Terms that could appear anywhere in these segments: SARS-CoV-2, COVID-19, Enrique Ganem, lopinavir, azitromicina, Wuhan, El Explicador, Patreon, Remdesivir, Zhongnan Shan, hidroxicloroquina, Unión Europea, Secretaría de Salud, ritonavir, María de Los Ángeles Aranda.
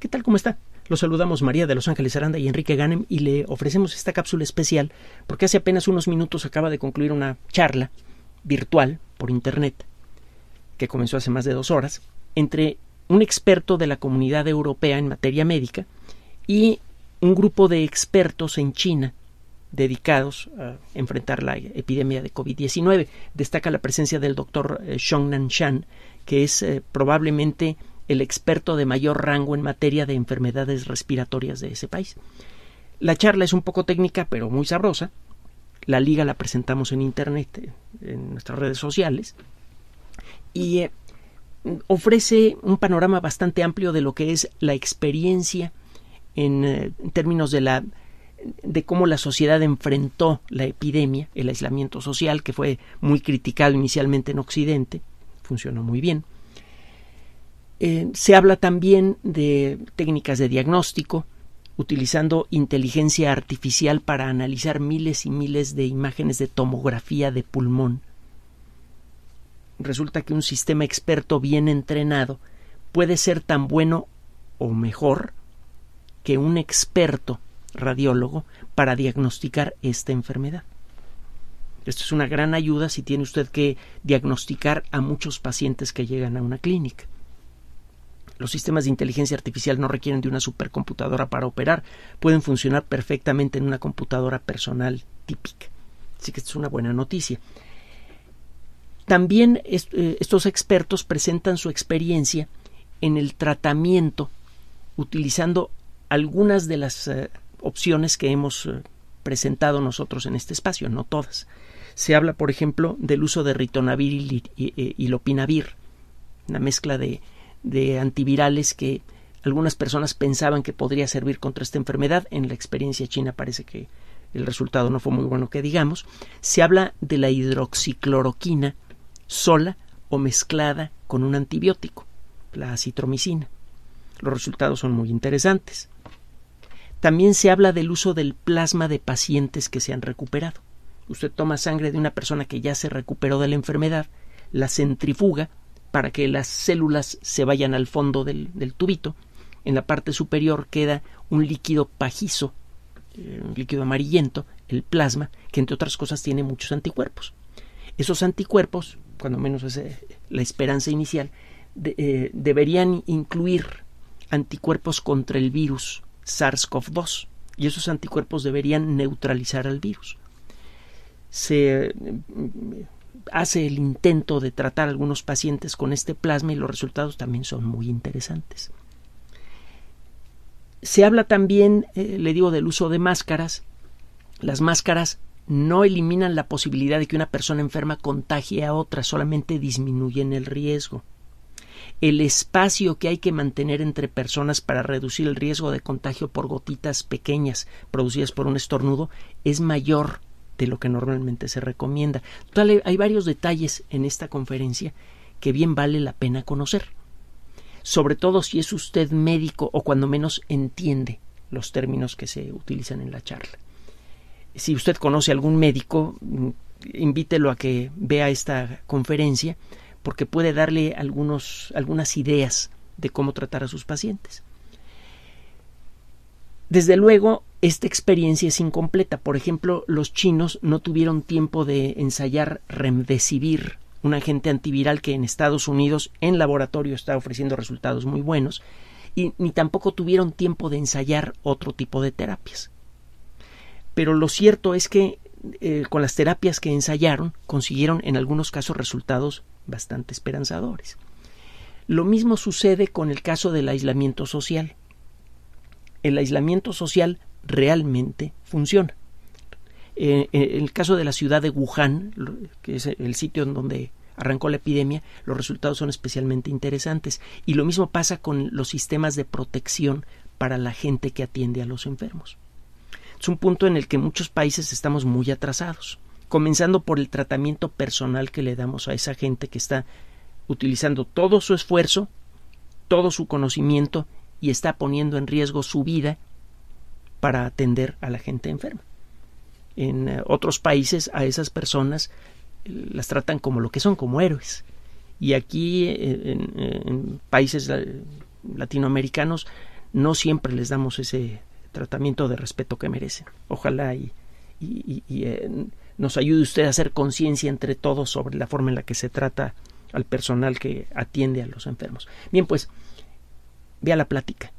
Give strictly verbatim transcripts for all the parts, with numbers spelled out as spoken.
¿Qué tal? ¿Cómo está? Los saludamos María de Los Ángeles Aranda y Enrique Ganem y le ofrecemos esta cápsula especial porque hace apenas unos minutos acaba de concluir una charla virtual por internet que comenzó hace más de dos horas entre un experto de la Comunidad Europea en materia médica y un grupo de expertos en China dedicados a enfrentar la epidemia de COVID diecinueve. Destaca la presencia del doctor Zhongnan Shan, que es eh, probablemente el experto de mayor rango en materia de enfermedades respiratorias de ese país. La charla es un poco técnica, pero muy sabrosa. La liga la presentamos en internet, en nuestras redes sociales, y eh, ofrece un panorama bastante amplio de lo que es la experiencia en, eh, en términos de la de cómo la sociedad enfrentó la epidemia, el aislamiento social, que fue muy criticado inicialmente en Occidente, funcionó muy bien. Eh, se habla también de técnicas de diagnóstico, utilizando inteligencia artificial para analizar miles y miles de imágenes de tomografía de pulmón. Resulta que un sistema experto bien entrenado puede ser tan bueno o mejor que un experto radiólogo para diagnosticar esta enfermedad. Esto es una gran ayuda si tiene usted que diagnosticar a muchos pacientes que llegan a una clínica. Los sistemas de inteligencia artificial no requieren de una supercomputadora para operar, pueden funcionar perfectamente en una computadora personal típica. Así que esto es una buena noticia. También est- estos expertos presentan su experiencia en el tratamiento utilizando algunas de las eh, opciones que hemos eh, presentado nosotros en este espacio, no todas. Se habla, por ejemplo, del uso de ritonavir y, y, y, y lopinavir, una mezcla de, de antivirales que algunas personas pensaban que podría servir contra esta enfermedad. En la experiencia china parece que el resultado no fue muy bueno que digamos. Se habla de la hidroxicloroquina sola o mezclada con un antibiótico, la azitromicina. Los resultados son muy interesantes. También se habla del uso del plasma de pacientes que se han recuperado. Usted toma sangre de una persona que ya se recuperó de la enfermedad, la centrifuga para que las células se vayan al fondo del, del tubito. En la parte superior queda un líquido pajizo, un líquido amarillento, el plasma, que entre otras cosas tiene muchos anticuerpos. Esos anticuerpos, cuando menos es la esperanza inicial, de, eh, deberían incluir anticuerpos contra el virus SARS-CoV dos, y esos anticuerpos deberían neutralizar al virus. Se hace el intento de tratar a algunos pacientes con este plasma y los resultados también son muy interesantes. Se habla también, eh, le digo, del uso de máscaras. Las máscaras no eliminan la posibilidad de que una persona enferma contagie a otra, solamente disminuyen el riesgo. El espacio que hay que mantener entre personas para reducir el riesgo de contagio por gotitas pequeñas producidas por un estornudo es mayor de lo que normalmente se recomienda. Total, hay varios detalles en esta conferencia que bien vale la pena conocer, sobre todo si es usted médico o cuando menos entiende los términos que se utilizan en la charla. Si usted conoce a algún médico, invítelo a que vea esta conferencia, porque puede darle algunos, algunas ideas de cómo tratar a sus pacientes. Desde luego, esta experiencia es incompleta. Por ejemplo, los chinos no tuvieron tiempo de ensayar Remdesivir, un agente antiviral que en Estados Unidos en laboratorio está ofreciendo resultados muy buenos, y ni tampoco tuvieron tiempo de ensayar otro tipo de terapias. Pero lo cierto es que eh, con las terapias que ensayaron consiguieron en algunos casos resultados bastante esperanzadores. Lo mismo sucede con el caso del aislamiento social. El aislamiento social realmente funciona. Eh, en el caso de la ciudad de Wuhan, que es el sitio en donde arrancó la epidemia, los resultados son especialmente interesantes. Y lo mismo pasa con los sistemas de protección para la gente que atiende a los enfermos. Es un punto en el que muchos países estamos muy atrasados, comenzando por el tratamiento personal que le damos a esa gente que está utilizando todo su esfuerzo, todo su conocimiento y está poniendo en riesgo su vida para atender a la gente enferma. En otros países a esas personas las tratan como lo que son, como héroes. Y aquí en, en países latinoamericanos no siempre les damos ese tratamiento de respeto que merecen. Ojalá y, y, y eh, nos ayude usted a hacer conciencia entre todos sobre la forma en la que se trata al personal que atiende a los enfermos. Bien, pues, vea la plática.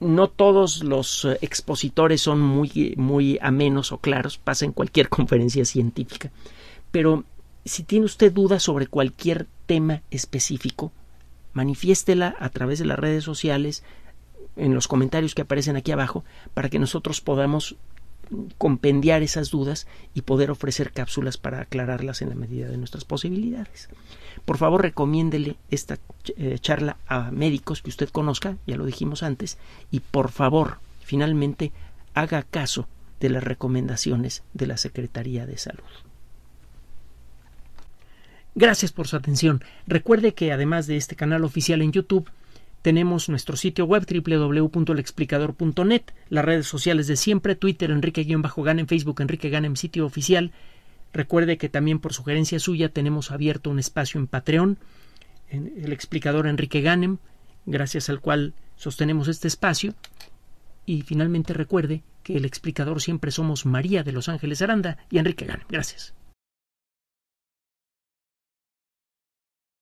No todos los expositores son muy, muy amenos o claros, pasa en cualquier conferencia científica, pero si tiene usted dudas sobre cualquier tema específico, manifiéstela a través de las redes sociales, en los comentarios que aparecen aquí abajo, para que nosotros podamos compendiar esas dudas y poder ofrecer cápsulas para aclararlas en la medida de nuestras posibilidades. Por favor, recomiéndele esta charla a médicos que usted conozca, ya lo dijimos antes, y por favor, finalmente, haga caso de las recomendaciones de la Secretaría de Salud. Gracias por su atención. Recuerde que además de este canal oficial en YouTube, tenemos nuestro sitio web doble u doble u doble u punto el explicador punto net, las redes sociales de siempre, Twitter Enrique Ganem, Facebook Enrique Ganem, sitio oficial. Recuerde que también por sugerencia suya tenemos abierto un espacio en Patreon, en El Explicador Enrique Ganem, gracias al cual sostenemos este espacio. Y finalmente recuerde que El Explicador siempre somos María de Los Ángeles Aranda y Enrique Ganem. Gracias.